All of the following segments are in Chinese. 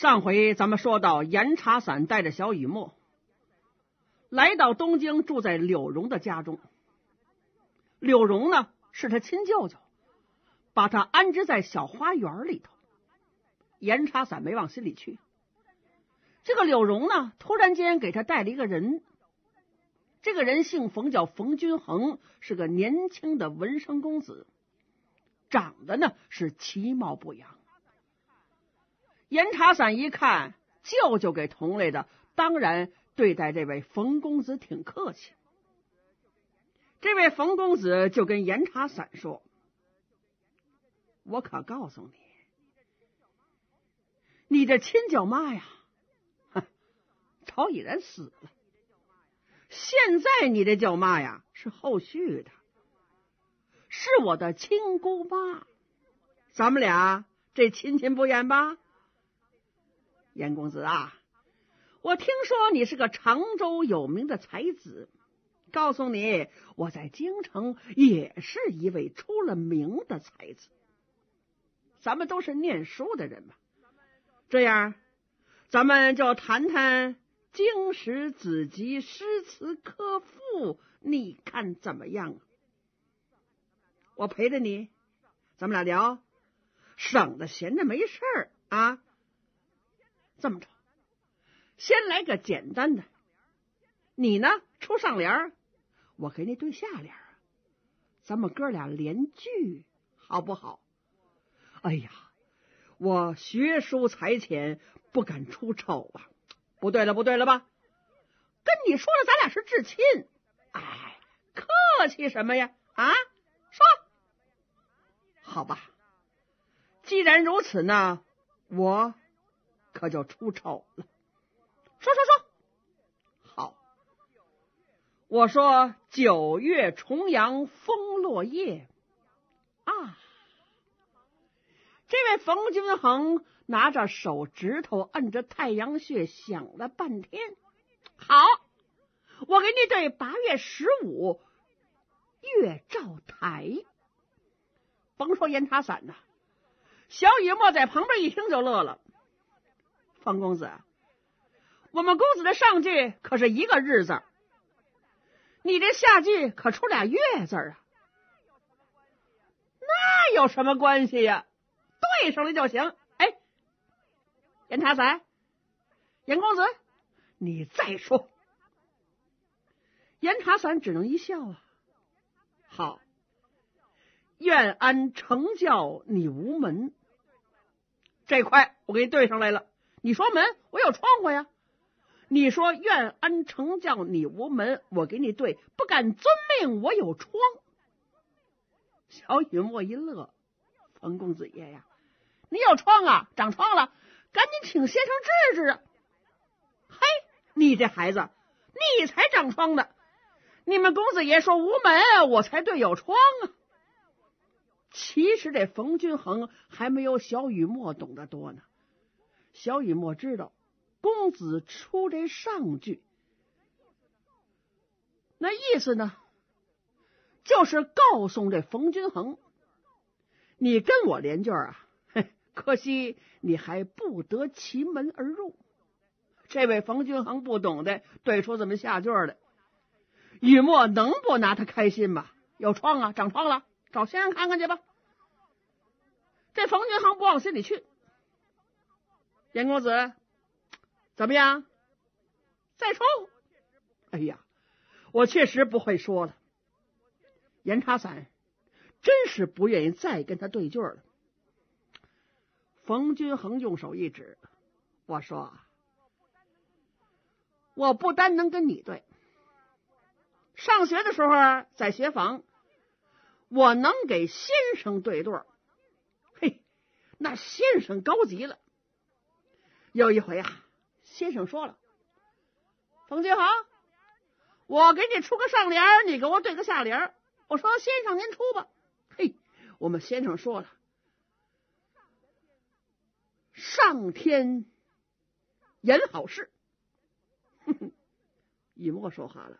上回咱们说到，严茶散带着小雨墨来到东京，住在柳荣的家中。柳荣呢是他亲舅舅，把他安置在小花园里头。严茶散没往心里去。这个柳荣呢，突然间给他带了一个人。这个人姓冯，叫冯君衡，是个年轻的文生公子，长得呢是其貌不扬。严茶散一看，舅舅给同类的，当然对待这位冯公子挺客气。这位冯公子就跟严茶散说：“我可告诉你，你这亲舅妈呀，早已然死了。现在你这舅妈呀，是后续的，是我的亲姑妈。咱们俩这亲亲不厌吧？严公子啊，我听说你是个常州有名的才子，告诉你，我在京城也是一位出了名的才子。咱们都是念书的人嘛，这样咱们就谈谈经史子集、诗词歌赋，你看怎么样啊？我陪着你，咱们俩聊，省得闲着没事儿啊。这么着，先来个简单的，你呢出上联，我给你对下联，咱们哥俩连句好不好？哎呀，我学书才浅，不敢出丑啊。不对了，不对了吧？跟你说了，咱俩是至亲。哎，客气什么呀？啊，说好吧。既然如此呢，我可就出丑了。说说说，好。我说九月重阳风落叶啊。这位冯君衡拿着手指头摁着太阳穴，想了半天。好，我给你对8月15月照台。甭说严茶散呐，小雨墨在旁边一听就乐了。冯公子，我们公子的上句可是一个日字，你这下句可出俩月字啊。那有什么关系呀？对上了就行。严茶散，严公子，你再说。严茶散只能一笑啊。好，愿安成教你无门，这块我给你对上来了。你说门，我有窗户呀。你说愿安成教你无门，我给你对不敢遵命，我有窗。小雨墨一乐，冯公子爷呀，你有窗啊，长窗了。赶紧请先生治治啊！嘿，你这孩子，你才长疮的。你们公子爷说无门，我才对有疮啊。其实这冯君衡还没有小雨墨懂得多呢。小雨墨知道公子出这上句，那意思呢，就是告诉这冯君衡，你跟我连句啊。可惜你还不得其门而入。这位冯君衡不懂得对出这么下句来，雨墨能不拿他开心吗？有疮啊，长疮了，找先生看看去吧。这冯君衡不往心里去。严公子怎么样？再说。哎呀，我确实不会说了。严茶散真是不愿意再跟他对句了。冯君衡用手一指，我说，我不单能跟你对，上学的时候在学房，我能给先生对对。嘿，那先生高级了。有一回啊，先生说了，冯君衡，我给你出个上联，你给我对个下联。我说先生您出吧。嘿，我们先生说了，上天言好事。雨墨说话了，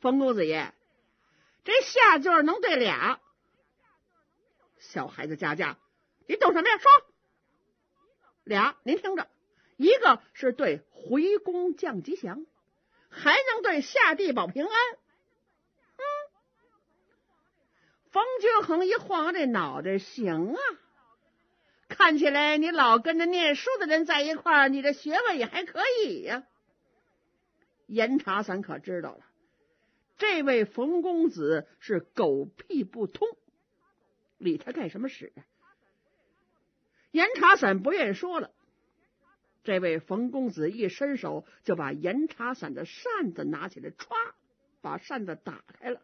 冯公子爷，这下句能对俩。小孩子家家，你懂什么呀？说。俩，您听着，一个是对回宫降吉祥，还能对下地保平安。冯君衡一晃这脑袋，行啊，看起来你老跟着念书的人在一块儿，你这学问也还可以呀。严查散可知道了，这位冯公子是狗屁不通，理他干什么使啊？严查散不愿说了，这位冯公子一伸手就把严查散的扇子拿起来，歘，把扇子打开了。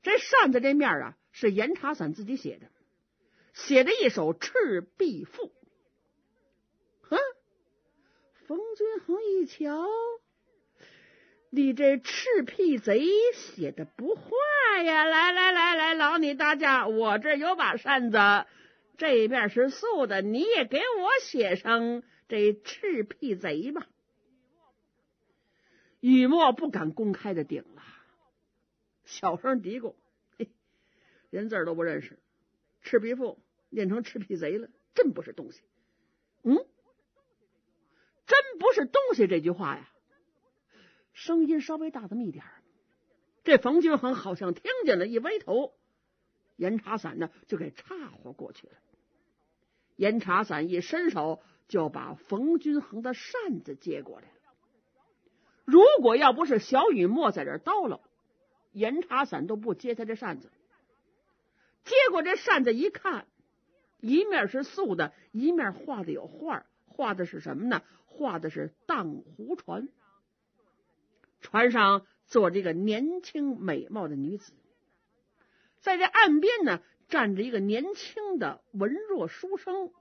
这扇子这面啊，是严查散自己写的，写着一首《赤壁赋》。冯君衡一瞧，你这赤壁贼写的不坏呀！来来来来，劳你大驾，我这有把扇子，这面是素的，你也给我写上这赤壁贼吧。雨墨不敢公开的顶了，小声嘀咕：“人字都不认识，赤壁赋念成赤壁贼了，真不是东西。”真不是东西这句话呀，声音稍微大这么一点，这冯君衡好像听见了，一歪头，严查散呢就给岔活过去了。严查散一伸手就把冯君衡的扇子接过来了。如果要不是小雨墨在这儿叨唠，严查散都不接他这扇子。接过这扇子一看，一面是素的，一面画的有画，画的是什么呢？画的是荡湖船，船上坐着一个年轻美貌的女子，在这岸边呢站着一个年轻的文弱书生，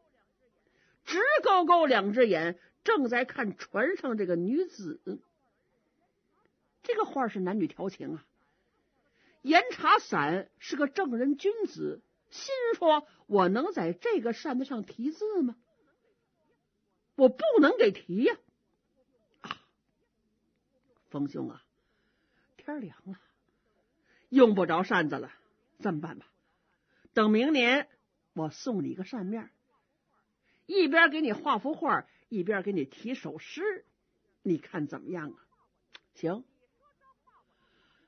直勾勾两只眼正在看船上这个女子。这个画是男女调情啊。严查散是个正人君子，心说我能在这个扇子上题字吗？我不能给提呀！冯兄啊，天凉了，用不着扇子了。这么办吧，等明年我送你一个扇面，一边给你画幅画，一边给你提首诗，你看怎么样啊？行，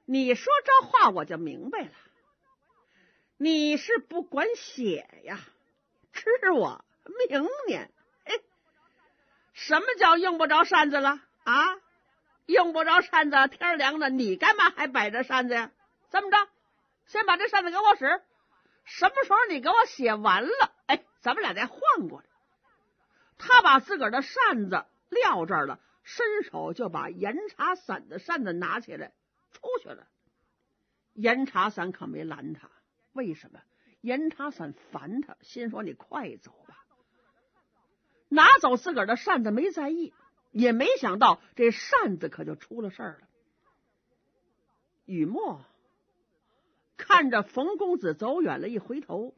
你说这话我就明白了，你是不管写呀，吃我明年。什么叫用不着扇子了啊？用不着扇子，天凉了，你干嘛还摆着扇子呀？这么着，先把这扇子给我使，什么时候你给我写完了，哎，咱们俩再换过来。他把自个儿的扇子撂这儿了，伸手就把严查散的扇子拿起来出去了。严查散可没拦他，为什么？严查散烦他，心说你快走吧。拿走自个儿的扇子没在意，也没想到这扇子可就出了事儿了。雨墨看着冯公子走远了，一回头，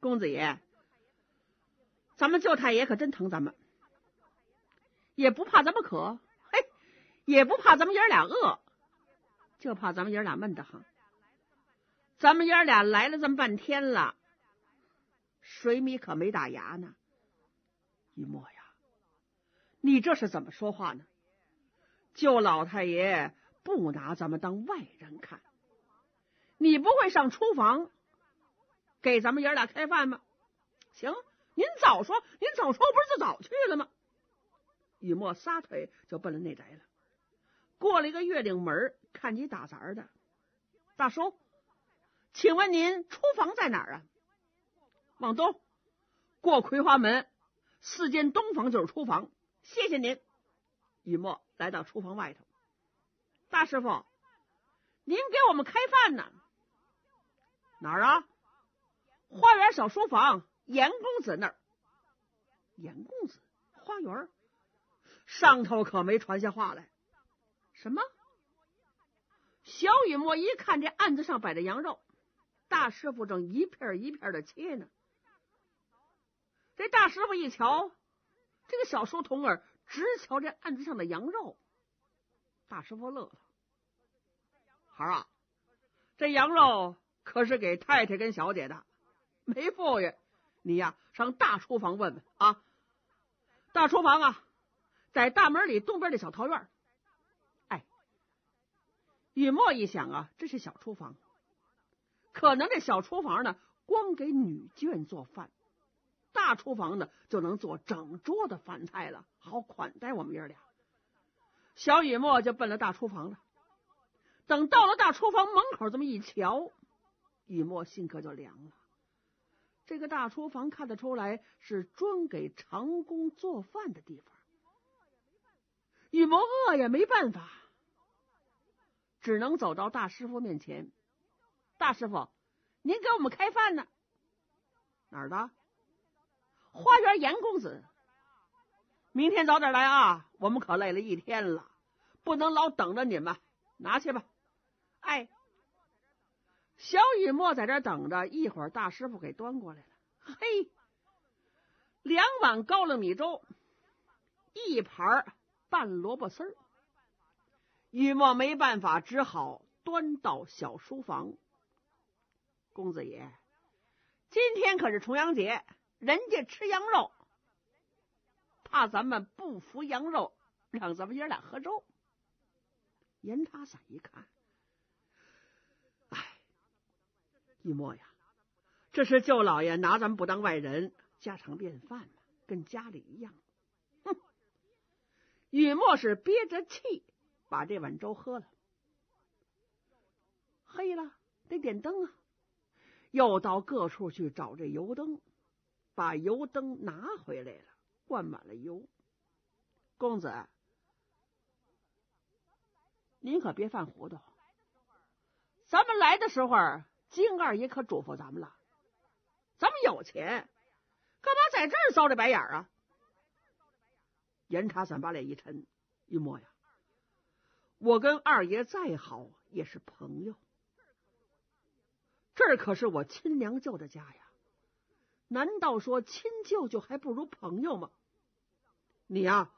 公子爷，咱们舅太爷可真疼咱们，也不怕咱们渴，嘿，也不怕咱们爷俩饿，就怕咱们爷俩闷得慌。咱们爷俩来了这么半天了，水米可没打牙呢。雨墨呀，你这是怎么说话呢？舅老太爷不拿咱们当外人看，你不会上厨房给咱们爷俩开饭吗？行，您早说不是就早去了吗？雨墨撒腿就奔了内宅了。过了一个月岭门，看你打杂的，大叔，请问您厨房在哪儿啊？往东过葵花门四间东房就是厨房，谢谢您。雨墨来到厨房外头，大师傅，您给我们开饭呢。哪儿啊？花园小书房，严公子那儿。严公子花园上头可没传下话来。什么？小雨墨一看这案子上摆着羊肉，大师傅正一片一片的切呢。这大师傅一瞧，这个小书童儿直瞧这案子上的羊肉，大师傅乐了。孩儿啊，这羊肉可是给太太跟小姐的，没富裕，你呀，上大厨房问问啊。大厨房啊，在大门里东边的小桃院。哎，雨墨一想啊，这是小厨房，可能这小厨房呢，光给女眷做饭，大厨房呢就能做整桌的饭菜了，好款待我们爷俩。小雨墨就奔了大厨房了。等到了大厨房门口，这么一瞧，雨墨心可就凉了。这个大厨房看得出来是专给长工做饭的地方。雨墨饿也没办法，只能走到大师傅面前。大师傅，您给我们开饭呢。哪儿的？花园严公子。明天早点来啊，我们可累了一天了，不能老等着你们。拿去吧。哎，小雨墨在这等着，一会儿大师傅给端过来了。嘿，2碗高粱米粥，1盘拌萝卜丝儿。雨墨没办法，只好端到小书房。公子爷，今天可是重阳节，人家吃羊肉，怕咱们不服羊肉，让咱们爷俩喝粥。严他伞一看，哎，雨墨呀，这是舅老爷拿咱不当外人，家常便饭嘛，跟家里一样。哼！雨墨是憋着气把这碗粥喝了。黑了，得点灯啊，又到各处去找这油灯，把油灯拿回来了，灌满了油。公子，您可别犯糊涂，咱们来的时候金二爷可嘱咐咱们了，咱们有钱，干嘛在这儿遭这白眼啊？严茶伞把脸一沉，雨墨呀，我跟二爷再好也是朋友，这可是我亲娘舅的家呀，难道说亲舅舅还不如朋友吗？你呀，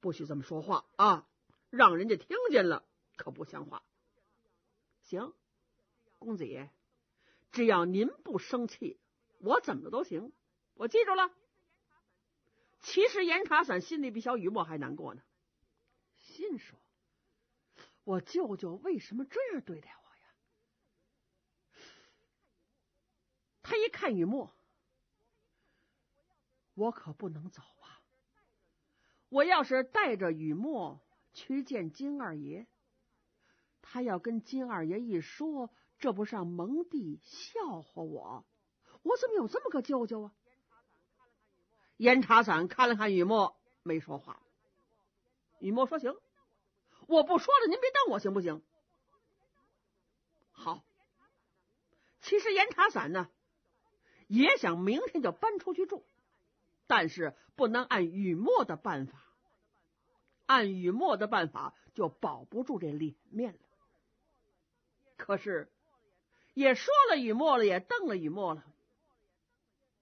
不许这么说话啊，让人家听见了可不像话。行，公子爷，只要您不生气，我怎么都行，我记住了。其实严茶伞心里比小雨墨还难过呢，心说我舅舅为什么这样对待我呀？他一看雨墨，我可不能走啊，我要是带着雨墨去见金二爷，他要跟金二爷一说，这不让蒙弟笑话我，我怎么有这么个舅舅啊？严茶伞看了看雨墨，没说话。雨墨说，行，我不说了，您别瞪我行不行？好。其实严茶伞呢也想明天就搬出去住，但是不能按雨墨的办法，按雨墨的办法就保不住这脸面了。可是也说了雨墨了，也瞪了雨墨了，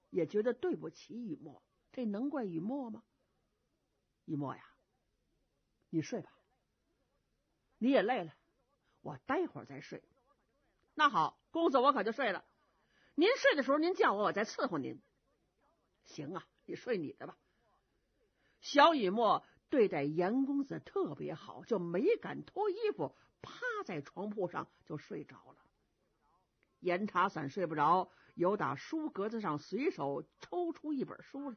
也觉得对不起雨墨，这能怪雨墨吗？雨墨呀，你睡吧，你也累了，我待会儿再睡。那好，公子，我可就睡了，您睡的时候您叫我，我再伺候您。行啊，你睡你的吧。小雨墨对待严公子特别好，就没敢脱衣服，趴在床铺上就睡着了。严茶伞睡不着，由打书格子上随手抽出一本书来，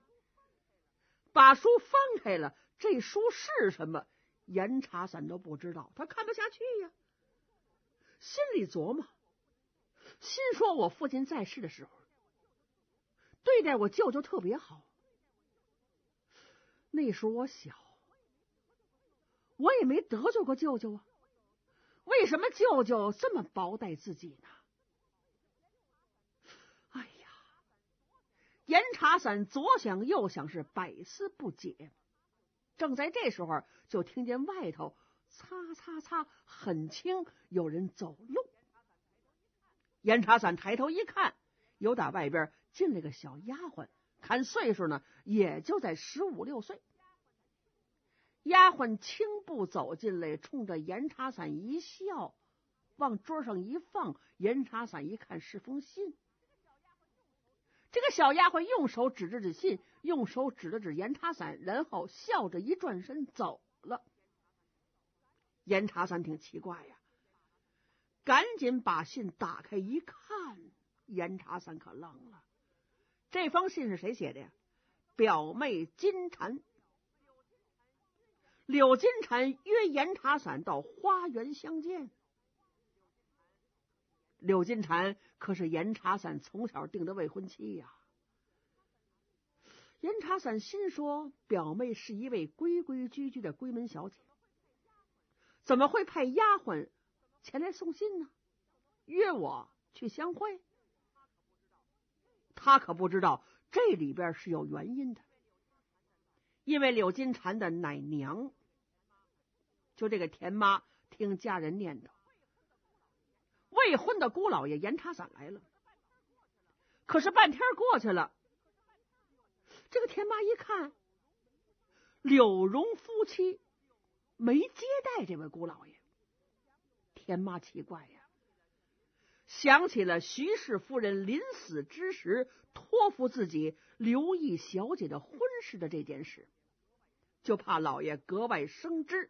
把书翻开了。这书是什么？严茶伞都不知道，他看不下去呀，心里琢磨，心说我父亲在世的时候对待我舅舅特别好，那时候我小，我也没得罪过舅舅啊，为什么舅舅这么薄待自己呢？哎呀，严茶伞左想右想，是百思不解。正在这时候，就听见外头擦擦擦很轻，有人走路。严茶伞抬头一看，由打外边进了个小丫鬟，看岁数呢也就在15、16岁。丫鬟轻步走进来，冲着严茶伞一笑，往桌上一放。严茶伞一看是封信，这个小丫鬟用手指着指信，用手指了指严茶伞，然后笑着一转身走了。严茶伞挺奇怪呀，赶紧把信打开一看，严茶伞可愣了。这封信是谁写的呀？表妹金蝉。柳金蝉约严茶伞到花园相见。柳金蝉可是严茶伞从小定的未婚妻呀。严茶伞心说，表妹是一位规规矩矩的闺门小姐，怎么会派丫鬟前来送信呢？约我去相会？他可不知道这里边是有原因的，因为柳金蝉的奶娘，就这个田妈，听家人念叨，未婚的姑老爷严茶伞来了。可是半天过去了，这个田妈一看柳荣夫妻没接待这位姑老爷，田妈奇怪呀，想起了徐氏夫人临死之时托付自己留意小姐的婚事的这件事，就怕老爷格外生枝，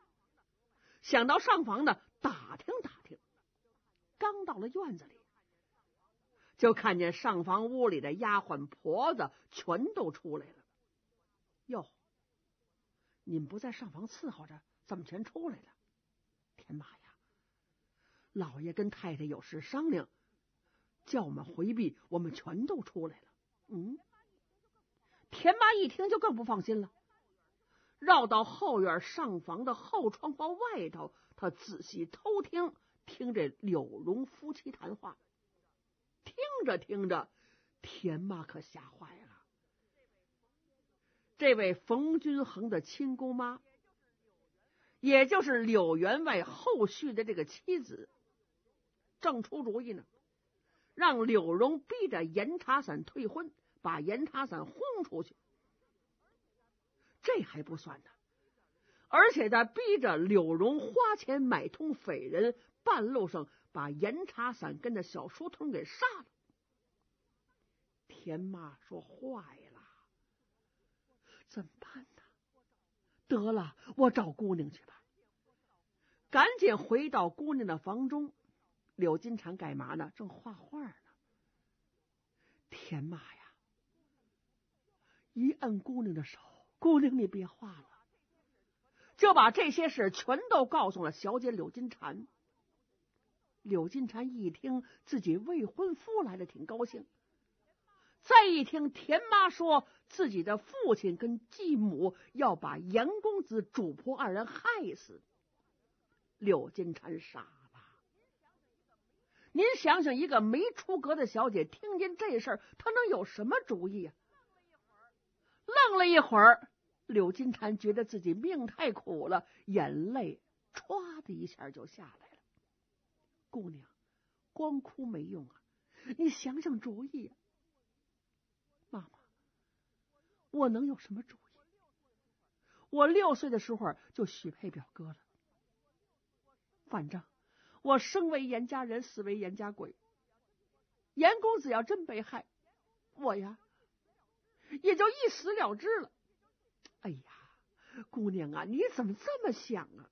想到上房呢打听打听。刚到了院子里，就看见上房屋里的丫鬟婆子全都出来了。哟，你们不在上房伺候着，怎么全出来了？天妈呀，老爷跟太太有事商量，叫我们回避，我们全都出来了。田妈一听就更不放心了，绕到后院上房的后窗户外头，她仔细偷听，听这柳荣夫妻谈话。听着听着，田妈可吓坏了。这位冯君衡的亲姑妈，也就是柳员外后续的这个妻子，正出主意呢，让柳荣逼着严茶伞退婚，把严茶伞轰出去。这还不算呢，而且他逼着柳荣花钱买通匪人，半路上把严茶伞跟着小书童给杀了。田妈说，坏了，怎么办呢？得了，我找姑娘去吧。赶紧回到姑娘的房中，柳金蝉干嘛呢？正画画呢。田妈呀，一摁姑娘的手，姑娘你别画了，就把这些事全都告诉了小姐柳金蝉。柳金蝉一听自己未婚夫来了，挺高兴。再一听田妈说自己的父亲跟继母要把严公子、主仆二人害死，柳金蝉傻了。您想想，一个没出阁的小姐听见这事儿，她能有什么主意啊？愣了一会儿，柳金蝉觉得自己命太苦了，眼泪唰的一下就下来了。姑娘，光哭没用啊，你想想主意啊。妈妈，我能有什么主意？我6岁的时候就许配表哥了，反正我生为严家人，死为严家鬼，严公子要真被害，我呀也就一死了之了。哎呀，姑娘啊，你怎么这么想啊？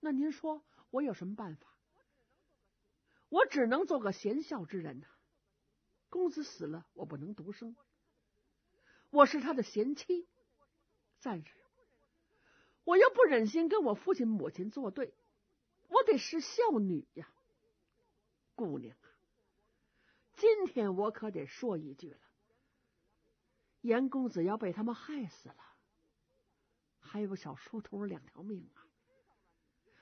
那您说我有什么办法？我只能做个贤孝之人呐。公子死了，我不能独生，我是他的贤妻，暂时我又不忍心跟我父亲母亲作对，我得是孝女呀。姑娘啊，今天我可得说一句了，严公子要被他们害死了，还有小书童2条命啊。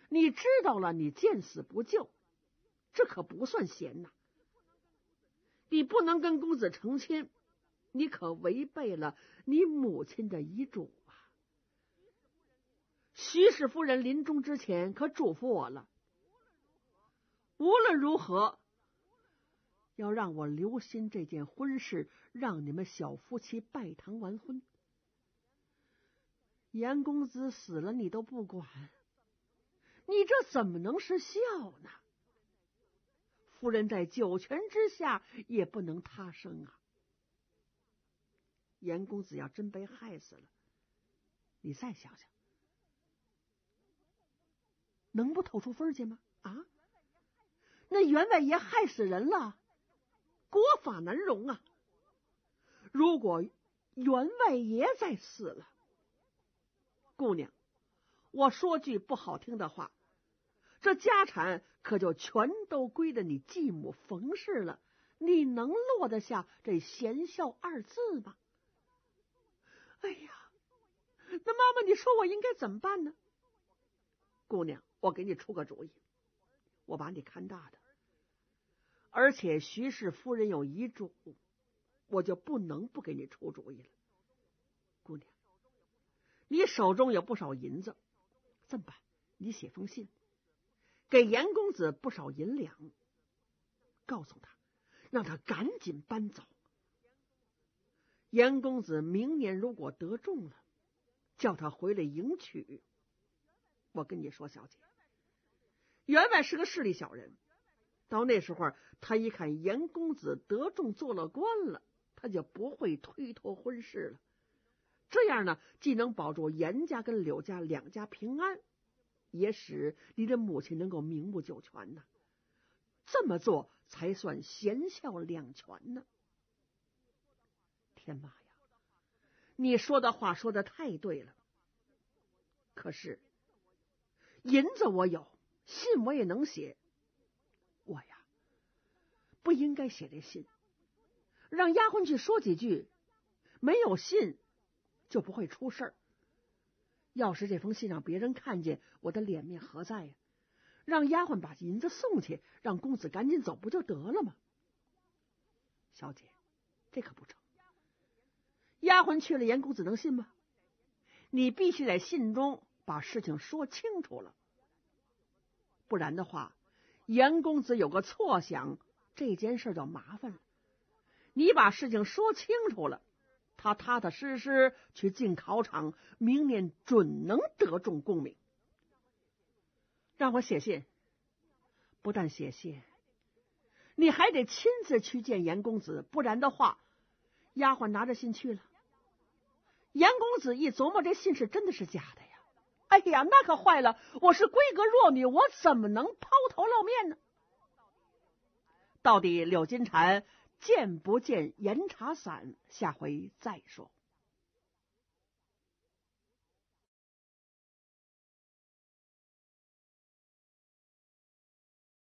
你知道了，你见死不救，这可不算贤呐。你不能跟公子成亲，你可违背了你母亲的遗嘱啊。徐氏夫人临终之前可嘱咐我了，无论如何要让我留心这件婚事，让你们小夫妻拜堂完婚。严公子死了你都不管，你这怎么能是孝呢？夫人在九泉之下也不能他生啊。严公子要真被害死了，你再想想，能不讨出分去吗？啊，那员外爷害死人了，国法难容啊！如果员外爷再死了，姑娘，我说句不好听的话，这家产可就全都归着你继母冯氏了，你能落得下这贤孝二字吗？哎呀，那妈妈，你说我应该怎么办呢？姑娘，我给你出个主意，我把你看大的，而且徐氏夫人有遗嘱，我就不能不给你出主意了。姑娘，你手中有不少银子，这么办，你写封信给严公子不少银两，告诉他，让他赶紧搬走。严公子明年如果得中了，叫他回来迎娶。我跟你说，小姐，员外是个势利小人，到那时候他一看严公子得中做了官了，他就不会推脱婚事了。这样呢，既能保住严家跟柳家两家平安，也使你的母亲能够名不久全呐。这么做才算贤孝两全呢。天妈呀，你说的话说的太对了。可是银子我有，信我也能写，我呀不应该写这信，让丫鬟去说几句，没有信就不会出事儿。要是这封信让别人看见，我的脸面何在呀？让丫鬟把银子送去，让公子赶紧走不就得了吗？小姐，这可不成。丫鬟去了，严公子能信吗？你必须在信中把事情说清楚了，不然的话，严公子有个错想，这件事就麻烦了。你把事情说清楚了，他踏踏实实去进考场，明年准能得中功名。让我写信，不但写信，你还得亲自去见严公子，不然的话，丫鬟拿着信去了，严公子一琢磨，这信是真的是假的呀？哎呀，那可坏了！我是闺阁弱女，我怎么能抛头露面呢？到底柳金蝉见不见严茶散，下回再说。